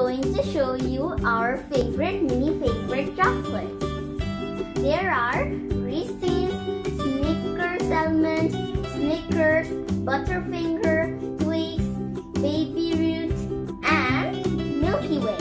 going to show you our favorite mini-favorite chocolates. There are Reese's, Snickers almond, Snickers, Butterfinger, Twix, Baby Ruth, and Milky Way.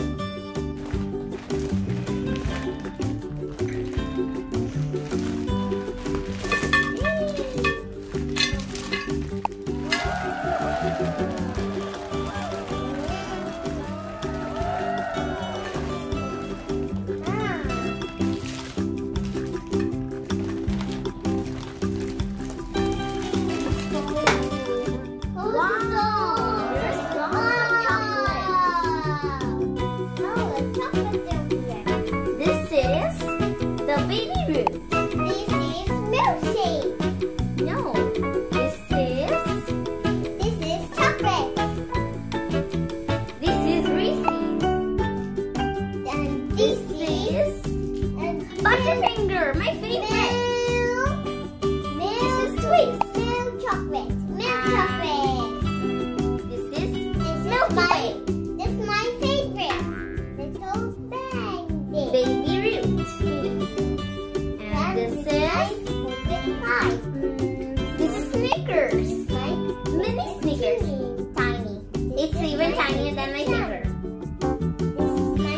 Butterfinger, my favorite. This is Twix. Milk chocolate. Milk chocolate. This is Milky Way. This is my favorite. Little Bang Baby Ruth. And this is Milky Pie. This is Snickers. Mini Snickers. Tiny. It's even tinier than my finger,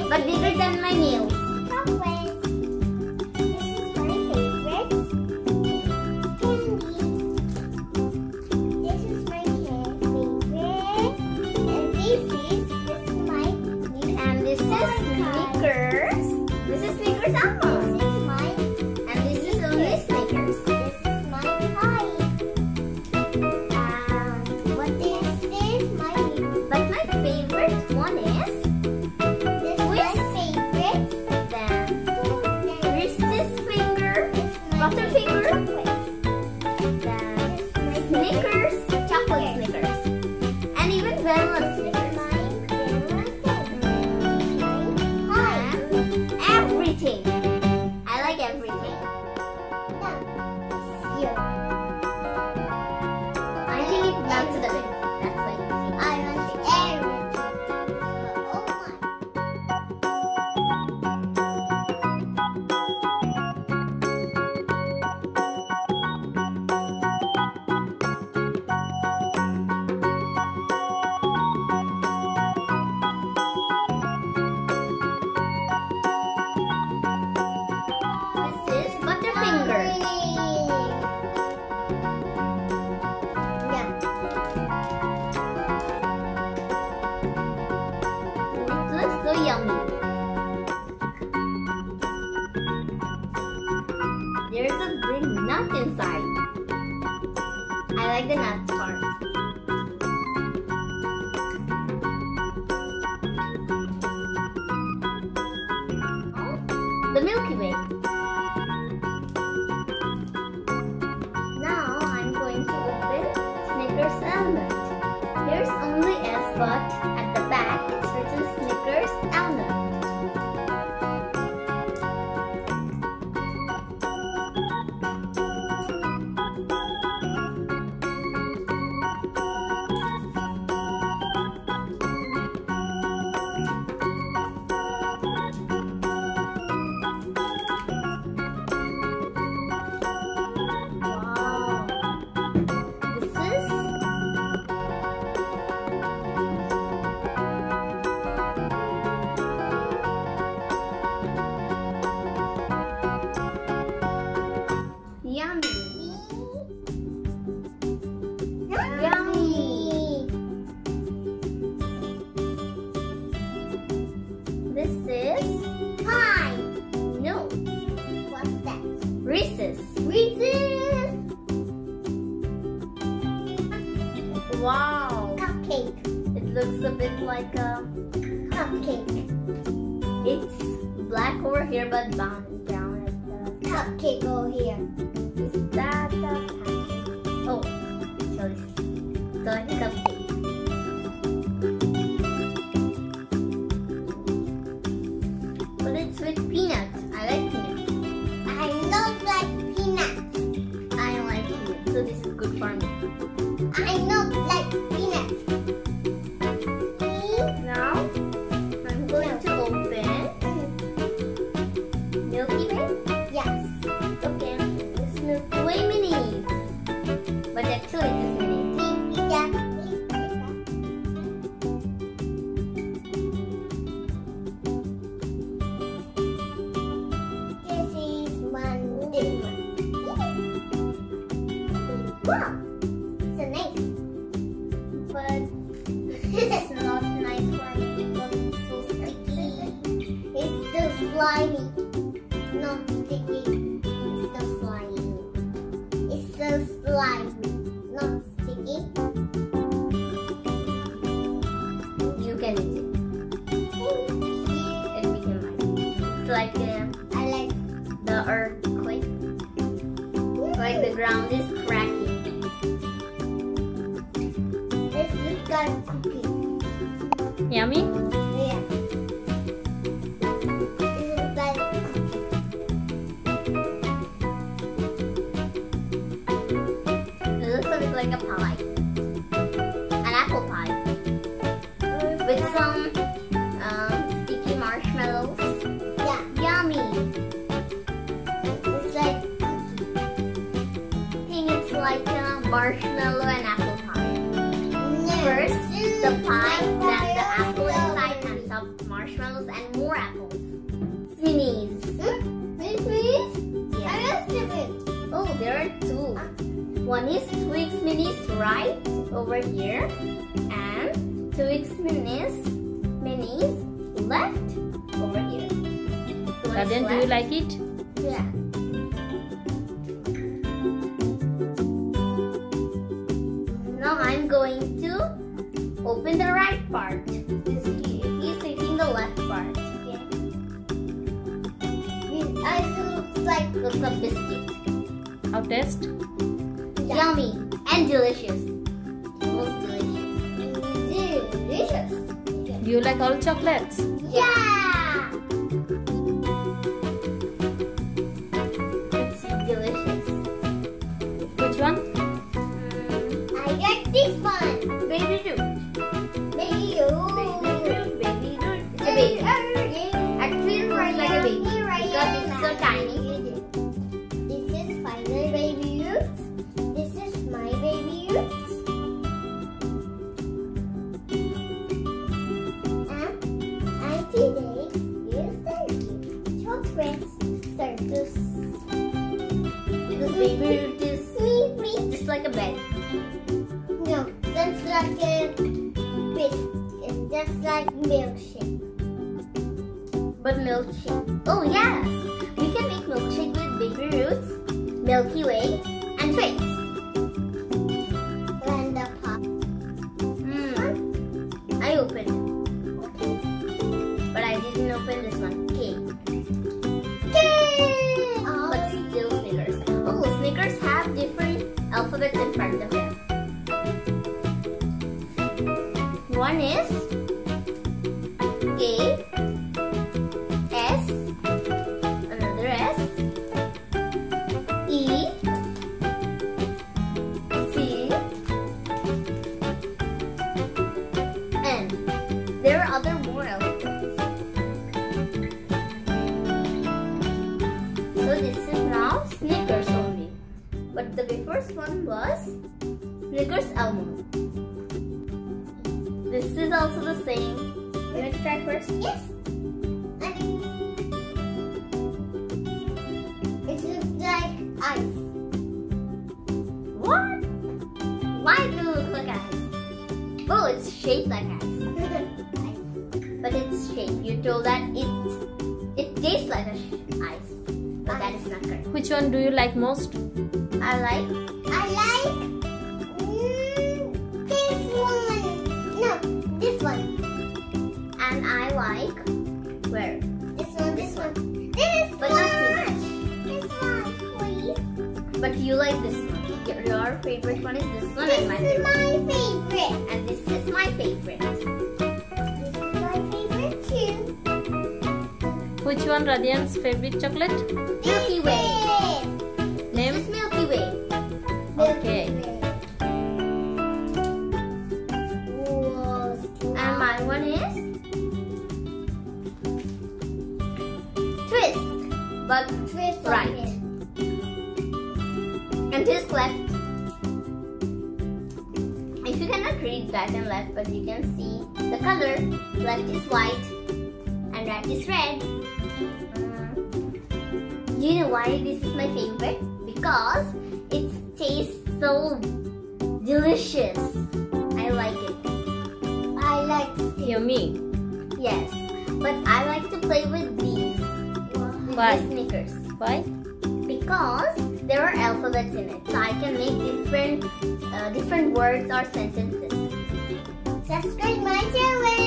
but bigger than my nail. There's a big nut inside. I like the nut part. Oh, the Milky Way. Now I'm going to open Snickers almond. Here's only S, but at the back it's written Snickers almond. Reese's. Reese's! Wow! Cupcake. It looks a bit like a cupcake. It's black over here but brown at the cupcake over here. Is that a cupcake? Oh, sorry. It's like a cupcake. But it's with peanuts. I like peanuts. So this is good for me. I don't like peanuts. Now I'm but it's not nice for me because it's so sticky. It's so slimy. Not sticky. It's so slimy. It's so slimy. Not sticky. You can eat it. Thank you. It became nice. It's like I like the earthquake. It's like the ground is cracking. Cookie. Yummy? Yeah. This is bad cookie. It looks like a pie. An apple pie. With some sticky marshmallows. Yeah. Yummy. It's like cookie. I think it's like a marshmallow and apple. First, the pie, then the apple inside, and some marshmallows and more apples. Sneeze. Sneeze? Yeah. I want Snickers. Oh, there are two. One is Twix Minis right over here, and Twix Minis left over here. So Raden, do you like it? Yeah. Now I'm going to open the right part. He's taking the left part. Yeah. I looks like it's a biscuit. How taste? Yeah. Yummy and delicious. Most delicious. Delicious. Do you like all chocolates? Yeah. It's delicious. Which one? This one, Baby Ruth. Baby Ruth. Baby Ruth. It's a baby. I feel more like a baby because it's so tiny. This is final Baby Ruth. This is my Baby Ruth. And today we'll serve you chocolate circus. Because Baby Ruth is just like a bed. No, that's like a biscuit, just like milkshake. But milkshake. Oh yes, we can make milkshake with Baby Ruth, Milky Way, and Twix. And the pop. I opened. Okay. But I didn't open this one. Cake. Cake. Oh. But still Snickers. Oh, Snickers have different alphabets in front of them. One is A, S, another S, E, C, N. There are other more alphabets. So this is now Snickers only. But the first one was Snickers Almond. This is also the same. You want to try first? Yes. It looks like ice. What? Why do it look like ice? Oh, it's shaped like ice. Ice. But it's shaped. You told that it tastes like ice. But that is not correct. Which one do you like most? I like. Like where? This one. This one, please. But you like this one. Your favorite one is this one, and my favorite. And this is my favorite. This is my favorite too. Which one Radian's favorite chocolate? Milky Way. Name? This is Milky Way. Okay. Whoa, and my one is. But twist right and twist left. If you cannot read right and left, but you can see the color. Left is white and right is red. You know why this is my favorite? Because it tastes so delicious. I like it. Yummy. Yes, but I like to play with these. Why? With the Snickers. Why? Because there are alphabets in it, so I can make different words or sentences. Subscribe my channel.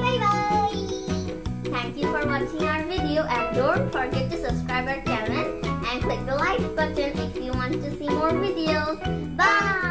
Bye bye. Thank you for watching our video, and don't forget to subscribe our channel and click the like button if you want to see more videos. Bye.